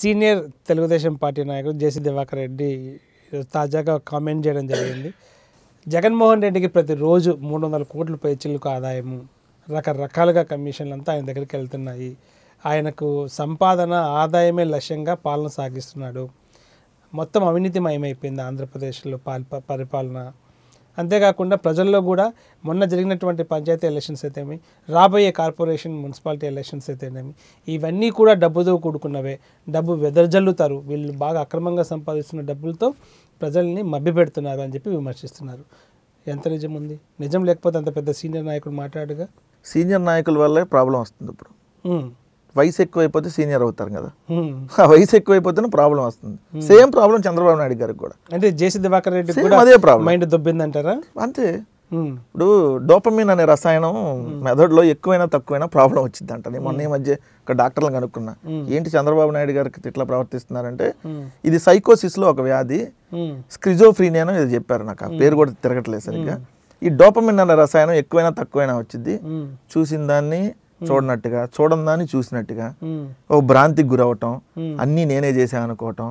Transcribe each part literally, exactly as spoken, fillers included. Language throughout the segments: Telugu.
సీనియర్ తెలుగుదేశం పార్టీ నాయకుడు జేసీ దివాకర్ రెడ్డి తాజాగా కామెంట్ చేయడం జరిగింది। జగన్మోహన్ రెడ్డికి ప్రతి రోజు మూడు వందల కోట్ల పైచిలకు ఆదాయము, రకరకాలుగా కమిషన్లంతా ఆయన దగ్గరికి వెళ్తున్నాయి, ఆయనకు సంపాదన ఆదాయమే లక్ష్యంగా పాలన సాగిస్తున్నాడు, మొత్తం అవినీతిమయమైపోయింది ఆంధ్రప్రదేశ్లో పరిపాలన। అంతేకాకుండా ప్రజల్లో కూడా మొన్న జరిగినటువంటి పంచాయతీ ఎలక్షన్స్ అయితేనేమి, రాబోయే కార్పొరేషన్ మున్సిపాలిటీ ఎలక్షన్స్ అయితేనేమి, ఇవన్నీ కూడా డబ్బుతో కూడుకున్నవే। డబ్బు వెదర్జల్లుతారు వీళ్ళు, బాగా అక్రమంగా సంపాదిస్తున్న డబ్బులతో ప్రజల్ని మభ్యపెడుతున్నారు అని చెప్పి విమర్శిస్తున్నారు। ఎంత నిజం ఉంది? నిజం లేకపోతే అంత పెద్ద సీనియర్ నాయకుడు మాట్లాడగా సీనియర్ నాయకుల వల్లే ప్రాబ్లం వస్తుంది। ఇప్పుడు వయసు ఎక్కువైపోతే సీనియర్ అవుతారు కదా, ఆ వయసు ఎక్కువైపోతేనే ప్రాబ్లం వస్తుంది। సేమ్ ప్రాబ్లం చంద్రబాబు నాయుడు గారికి కూడా, అంటే జేసీ దివాకర్ రెడ్డి కూడా అదే ప్రాబ్లం, మైండ్ దొబ్బింది అంటారా? అంతే। ఇప్పుడు డోపమిన్ అనే రసాయనం మెదడులో ఎక్కువైనా తక్కువైనా ప్రాబ్లం వచ్చింది అంట। నేను మొన్న ఈ మధ్య ఒక డాక్టర్లను కనుక్కున్నా, ఏంటి చంద్రబాబు నాయుడు గారికి ఇట్లా ప్రవర్తిస్తున్నారంటే ఇది సైకోసిస్లో ఒక వ్యాధి, స్క్రిజోఫ్రీనియాను ఇది చెప్పారు, నాకు ఆ పేరు కూడా తిరగట్లేదు సరిగ్గా। ఈ డోపమిన్ అనే రసాయనం ఎక్కువైనా తక్కువైనా వచ్చింది, చూసిన దాన్ని చూడనట్టుగా, చూడందాన్ని చూసినట్టుగా, ఓ భ్రాంతికి గురవటం, అన్నీ నేనే చేశాను అనుకోవటం,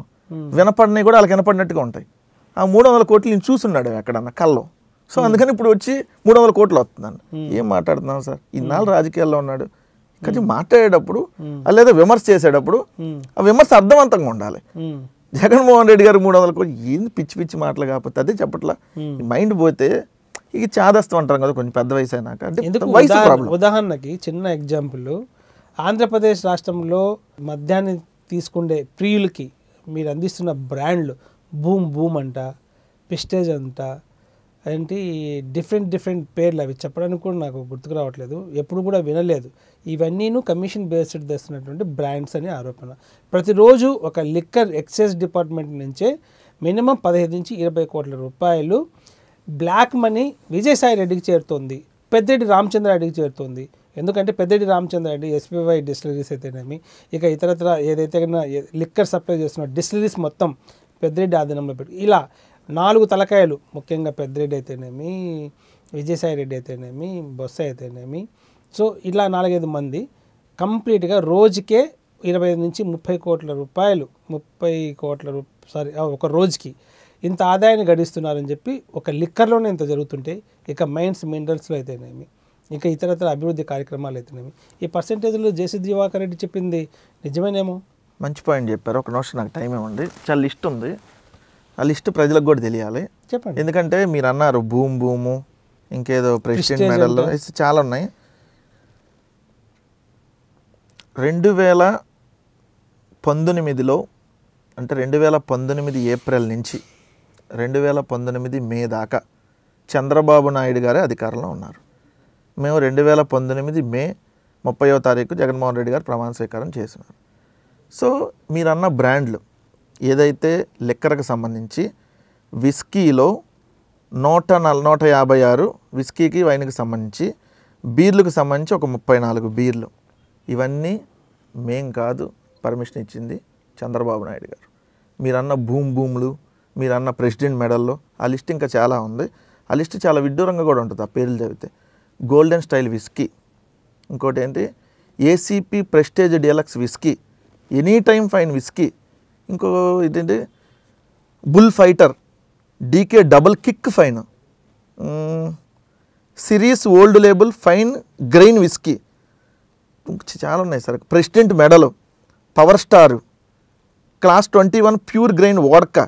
వినపడినవి కూడా వాళ్ళకి వినపడినట్టుగా ఉంటాయి। ఆ మూడు వందల కోట్లు నేను చూస్తున్నాడు ఎక్కడన్నా కల్లో, సో అందుకని ఇప్పుడు వచ్చి మూడు వందల కోట్లు వస్తుందండి। ఏం మాట్లాడుతున్నాను సార్, ఇన్నాళ్ళు రాజకీయాల్లో ఉన్నాడు, కానీ మాట్లాడేటప్పుడు లేదా విమర్శ చేసేటప్పుడు ఆ విమర్శ అర్థవంతంగా ఉండాలి। జగన్మోహన్ రెడ్డి గారు మూడు వందల కోట్లు ఏంది పిచ్చి పిచ్చి మాటలు, కాకపోతే అదే చెప్పట్లా, మైండ్ పోతే ఇక చాదస్తు అంటారు కదా కొంచెం పెద్ద వయసు అయినాక। ఉదాహరణకి చిన్న ఎగ్జాంపుల్, ఆంధ్రప్రదేశ్ రాష్ట్రంలో మద్యాన్ని తీసుకుండే ప్రియులకి మీరు అందిస్తున్న బ్రాండ్లు భూమ్ భూమ్ అంట, పిస్టేజ్ అంట, ఏంటి డిఫరెంట్ డిఫరెంట్ పేర్లు, అవి చెప్పడానికి కూడా నాకు గుర్తుకు రావట్లేదు, ఎప్పుడు కూడా వినలేదు। ఇవన్నీను కమిషన్ బేస్డ్ తెస్తున్నటువంటి బ్రాండ్స్ అని ఆరోపణ। ప్రతిరోజు ఒక లిక్కర్ ఎక్సైజ్ డిపార్ట్మెంట్ నుంచే మినిమం పదిహేను నుంచి ఇరవై కోట్ల రూపాయలు బ్లాక్ మనీ విజయసాయి రెడ్డికి చేరుతోంది, పెద్దిరెడ్డి రామచంద్రారెడ్డికి చేరుతోంది। ఎందుకంటే పెద్దిరెడ్డి రామచంద్రారెడ్డి ఎస్పీవై డిస్టిలరీస్ అయితేనేమి, ఇక ఇతరత్ర ఏదైతే లిక్కర్ సప్లై చేస్తున్న డిస్టిలరీస్ మొత్తం పెద్దిరెడ్డి ఆధీనంలో పెట్టి, ఇలా నాలుగు తలకాయలు, ముఖ్యంగా పెద్దిరెడ్డి అయితేనేమి, విజయసాయి రెడ్డి అయితేనేమి, బొత్స అయితేనేమి, సో ఇలా నాలుగైదు మంది కంప్లీట్గా రోజుకే ఇరవై ఐదు నుంచి ముప్పై కోట్ల రూపాయలు ముప్పై కోట్ల రూ సారీ ఒక రోజుకి ఇంత ఆదాయాన్ని గడిస్తున్నారని చెప్పి ఒక లిక్కర్లోనే ఇంత జరుగుతుంటే, ఇక మైన్స్ మినరల్స్లో అయితేనేమి, ఇక ఇతరతర అభివృద్ధి కార్యక్రమాలు అయితేనేమి, ఈ పర్సంటేజ్లో జేసీ దివాకర్ రెడ్డి చెప్పింది నిజమేనేమో। మంచి పాయింట్ చెప్పారు, ఒక నిమిషం నాకు టైం ఏముంది, చాలా లిస్ట్ ఉంది, ఆ లిస్ట్ ప్రజలకు కూడా తెలియాలి, చెప్పండి। ఎందుకంటే మీరు అన్నారు భూమ్ భూము, ఇంకేదో ప్రెసిడెంట్ మెడల్, చాలా ఉన్నాయి। రెండు వేల పంతొమ్మిదిలో అంటే రెండు వేల పంతొమ్మిది ఏప్రిల్ నుంచి రెండు వేల పంతొమ్మిది మే దాకా చంద్రబాబు నాయుడు గారే అధికారంలో ఉన్నారు। మేము రెండు వేల పంతొమ్మిది మే ముప్పైవ తారీఖు జగన్మోహన్ రెడ్డి గారు ప్రమాణ స్వీకారం చేసినారు। సో మీరన్న బ్రాండ్లు ఏదైతే లిక్కర్కి సంబంధించి విస్కీలో నూట నల్ నూట యాభై ఆరు విస్కీకి వైన్కి సంబంధించి, బీర్లకు సంబంధించి ఒక ముప్పై నాలుగు బీర్లు, ఇవన్నీ మేం కాదు పర్మిషన్ ఇచ్చింది చంద్రబాబు నాయుడు గారు। మీరన్న భూమ్ భూములు, మీరు అన్న ప్రెసిడెంట్ మెడల్లో, ఆ లిస్ట్ ఇంకా చాలా ఉంది, ఆ లిస్ట్ చాలా విడ్డూరంగా కూడా ఉంటుంది ఆ పేర్లు చదివితే। గోల్డెన్ స్టైల్ విస్కీ, ఇంకోటి ఏంటి ACP prestige deluxe whisky, any time fine whisky, ఇంకో ఇదేంటి bull fighter DK double kick fine, series old label fine grain whisky, చాలా ఉన్నాయి sir. President medal, power star, class twenty one pure grain vodka,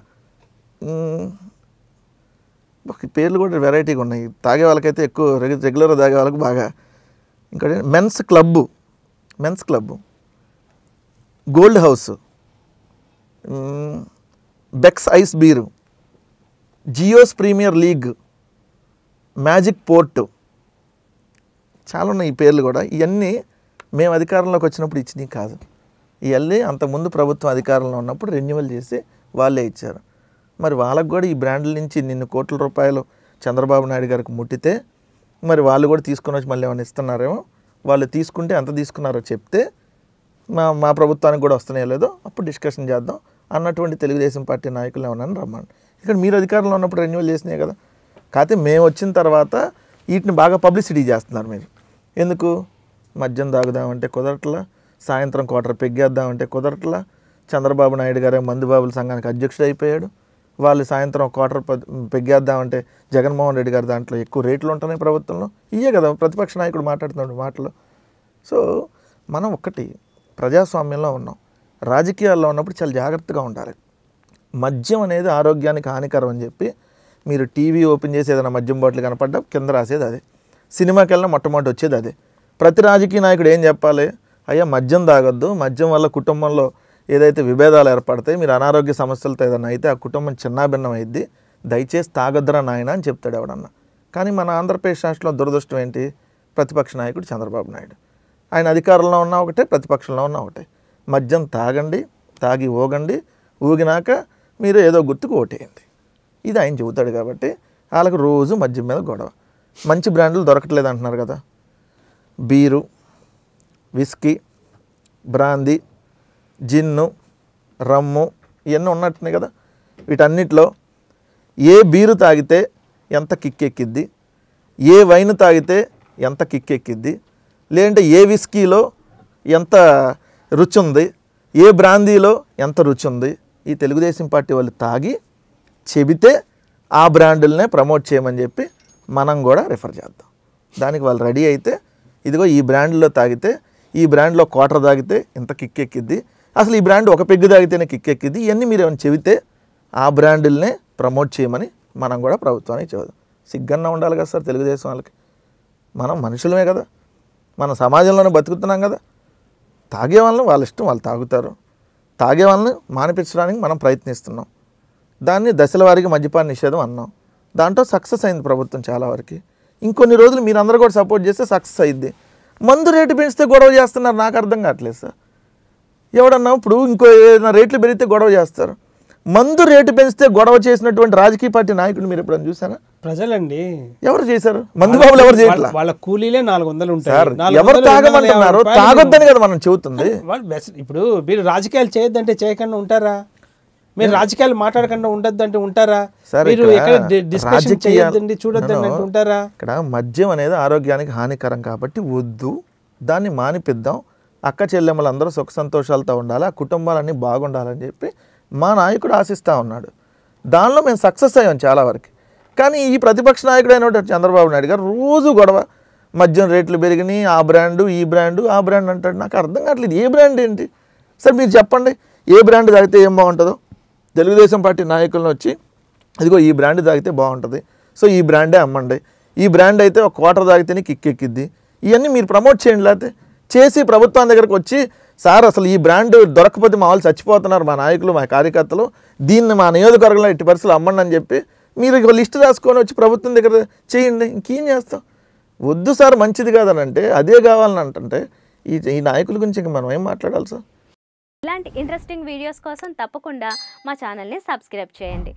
పేర్లు కూడా వెరైటీగా ఉన్నాయి, తాగే వాళ్ళకైతే ఎక్కువ రెగ్యు రెగ్యులర్గా తాగే వాళ్ళకి బాగా। ఇంకోటి men's club, men's club, gold house, Becks ice beer, జియోస్ ప్రీమియర్ లీగ్, మ్యాజిక్ పోర్టు, చాలా ఉన్నాయి ఈ పేర్లు కూడా। ఇవన్నీ మేము అధికారంలోకి వచ్చినప్పుడు ఇచ్చినవి కాదు, ఇవన్నీ అంతకుముందు ప్రభుత్వం అధికారంలో ఉన్నప్పుడు రెన్యువల్ చేసి వాళ్ళే ఇచ్చారు। మరి వాళ్ళకు కూడా ఈ బ్రాండ్ల నుంచి నిన్ను కోట్ల రూపాయలు చంద్రబాబు నాయుడు గారికి ముట్టితే మరి వాళ్ళు కూడా తీసుకుని వచ్చి మళ్ళీ ఏమైనా ఇస్తున్నారేమో, వాళ్ళు తీసుకుంటే ఎంత తీసుకున్నారో చెప్తే మా మా ప్రభుత్వానికి కూడా వస్తున్నాయో లేదో అప్పుడు డిస్కషన్ చేద్దాం అన్నటువంటి తెలుగుదేశం పార్టీ నాయకులు ఏమన్నా రమ్మని। ఇక్కడ మీరు అధికారంలో ఉన్నప్పుడు రెన్యువల్ చేసినాయి కదా, కాకపోతే మేము వచ్చిన తర్వాత వీటిని బాగా పబ్లిసిటీ చేస్తున్నారు మీరు। ఎందుకు మద్యం తాగుదామంటే కుదరట్లా, సాయంత్రం క్వార్టర్ పెగ్గేద్దామంటే కుదరట్లా, చంద్రబాబు నాయుడు గారే మందుబాబుల సంఘానికి అధ్యక్షుడైపోయాడు। వాళ్ళు సాయంత్రం క్వార్టర్ పెగ్గేద్దామంటే జగన్మోహన్ రెడ్డి గారు దాంట్లో ఎక్కువ రేట్లు ఉంటాయి ప్రభుత్వంలో, ఇయే కదా ప్రతిపక్ష నాయకుడు మాట్లాడుతున్నాడు మాటలు। సో మనం ఒకటి ప్రజాస్వామ్యంలో ఉన్నాం, రాజకీయాల్లో ఉన్నప్పుడు చాలా జాగృతగా ఉండాలి। మద్యం అనేది ఆరోగ్యానికి హానికరం అని చెప్పి మీరు టీవీ ఓపెన్ చేసి ఏదైనా మద్యం బాటిల్ కనపడ్డా కింద రాసేది అదే, సినిమాకి వెళ్ళినా మొట్టమొదటి వచ్చేది అదే। ప్రతి రాజకీయ నాయకుడు ఏం చెప్పాలి, అయ్యా మద్యం తాగొద్దు, మద్యం వల్ల కుటుంబంలో ఏదైతే విభేదాలు ఏర్పడతాయి, మీరు అనారోగ్య సమస్యలతో ఏదైనా అయితే ఆ కుటుంబం చిన్నాభిన్నం అయ్యిద్ది, దయచేసి తాగొద్దురా నాయన అని చెప్తాడు ఎవడన్నా। కానీ మన ఆంధ్రప్రదేశ్ రాష్ట్రంలో దురదృష్టం ఏంటి, ప్రతిపక్ష నాయకుడు చంద్రబాబు నాయుడు ఆయన అధికారంలో ఉన్నా ఒకటే, ప్రతిపక్షంలో ఉన్నా ఒకటే, మద్యం తాగండి, తాగి ఊగండి, ఊగినాక మీరు ఏదో గుర్తుకు ఓటేయండి, ఇది ఆయన చెబుతాడు। కాబట్టి వాళ్ళకి రోజు మద్యం మీద గొడవ। మంచి బ్రాండ్లు దొరకట్లేదు అంటున్నారు కదా, beer, whisky, brandy, gin, rum ఇవన్నీ ఉన్నట్టున్నాయి కదా, వీటన్నిటిలో ఏ బీరు తాగితే ఎంత కిక్కెక్కిద్ది, ఏ వైన్ తాగితే ఎంత కిక్కెక్కిద్ది, లేదంటే ఏ విస్కీలో ఎంత రుచి ఉంది, ఏ బ్రాందీలో ఎంత రుచి ఉంది, ఈ తెలుగుదేశం పార్టీ వాళ్ళు తాగి చెబితే ఆ బ్రాండులనే ప్రమోట్ చేయమని చెప్పి మనం కూడా రిఫర్ చేద్దాం। దానికి వాళ్ళు రెడీ అయితే ఇదిగో ఈ బ్రాండ్లో తాగితే, ఈ బ్రాండ్లో క్వార్టర్ తాగితే ఇంత కిక్కెక్కిద్ది, అసలు ఈ బ్రాండ్ ఒక పెగ్గు తాగితేనే కిక్కెక్కిద్ది, ఇవన్నీ మీరు ఏమైనా చెబితే ఆ బ్రాండులనే ప్రమోట్ చేయమని మనం కూడా ప్రభుత్వానికి చెబుదాం। సిగ్గన్నా ఉండాలి కదా సార్ తెలుగుదేశం వాళ్ళకి, మనం మనుషులమే కదా, మన సమాజంలోనే బతుకుతున్నాం కదా, తాగే వాళ్ళని వాళ్ళ ఇష్టం వాళ్ళు తాగుతారు, తాగే వాళ్ళని మానిపించడానికి మనం ప్రయత్నిస్తున్నాం। దాన్ని దశల వారికి మద్యపాన నిషేధం అన్నాం, దాంట్లో సక్సెస్ అయింది ప్రభుత్వం చాలా వరకు। ఇంకొన్ని రోజులు మీరందరూ కూడా సపోర్ట్ చేస్తే సక్సెస్ అయింది। మందు రేటు పెంచితే గొడవ చేస్తున్నారు, నాకు అర్థం కావట్లేదు సార్। ఎవడన్నా ఇప్పుడు ఇంకో ఏదైనా రేట్లు పెరిగితే గొడవ చేస్తారు, మందు రేటు పెంచితే గొడవ చేసినటువంటి రాజకీయ పార్టీ నాయకుడు మీరు ఎప్పుడన్నా చూసారా? ప్రజలండి, ఎవరు చేశారు? మందు బాబులు ఎవరు చేయట్లా, వాళ్ళ కూలీలే నాలుగు వందలు ఉంటారు, ఎవరు తాగమంటున్నారు? తాగొద్దని కదా మనం చెబుతుంది। ఇప్పుడు మీరు రాజకీయాలు చేయొద్దంటే చేయకుండా ఉంటారా, మీరు రాజకీయాలు మాట్లాడకుండా ఉండొద్దంటే ఉంటారా, మీరు డిస్కషన్ చేయొద్దండి చూడొద్దండి అంటే ఉంటారా? ఇక్కడ మద్యం అనేది ఆరోగ్యానికి హానికరం కాబట్టి వద్దు, దాన్ని మానిపిద్దాం, అక్క చెల్లెమ్మలు అందరూ సుఖ సంతోషాలతో ఉండాలి, ఆ కుటుంబాలన్నీ బాగుండాలని చెప్పి మా నాయకుడు ఆశిస్తూ ఉన్నాడు। దానిలో మేము సక్సెస్ అయ్యాం చాలా వరకు। కానీ ఈ ప్రతిపక్ష నాయకుడు అయిన చంద్రబాబు నాయుడు గారు రోజు గొడవ, మద్యం రేట్లు పెరిగినాయి, ఆ బ్రాండు ఈ బ్రాండు ఆ బ్రాండ్ అంటాడు, నాకు అర్థం కావట్లేదు ఏ బ్రాండ్ ఏంటి సార్? మీరు చెప్పండి ఏ బ్రాండ్ తాగితే ఏం బాగుంటుందో, తెలుగుదేశం పార్టీ నాయకులను వచ్చి ఇదిగో ఈ బ్రాండ్ తాగితే బాగుంటుంది, సో ఈ బ్రాండే అమ్మండి, ఈ బ్రాండ్ అయితే ఒక క్వార్టర్ తాగితేనే కిక్కెక్కిద్ది, ఇవన్నీ మీరు ప్రమోట్ చేయండి। లేకపోతే చేసి ప్రభుత్వం దగ్గరకు వచ్చి సార్ అసలు ఈ బ్రాండ్ దొరకకపోతే మా వాళ్ళు చచ్చిపోతున్నారు, మా నాయకులు మా కార్యకర్తలు, దీన్ని మా నియోజకవర్గంలో ఎట్టి పరిస్థితులు అమ్మండి అని చెప్పి మీరు ఇక లిస్ట్ రాసుకొని వచ్చి ప్రభుత్వం దగ్గర చేయండి। ఇంకేం చేస్తాం, వద్దు సార్ మంచిది కాదని అంటే అదే కావాలని అంటే ఈ ఈ నాయకుల గురించి ఇంక మనం ఏం మాట్లాడాలి సార్? ఇలాంటి ఇంట్రెస్టింగ్ వీడియోస్ కోసం తప్పకుండా మా ఛానల్ని సబ్స్క్రైబ్ చేయండి।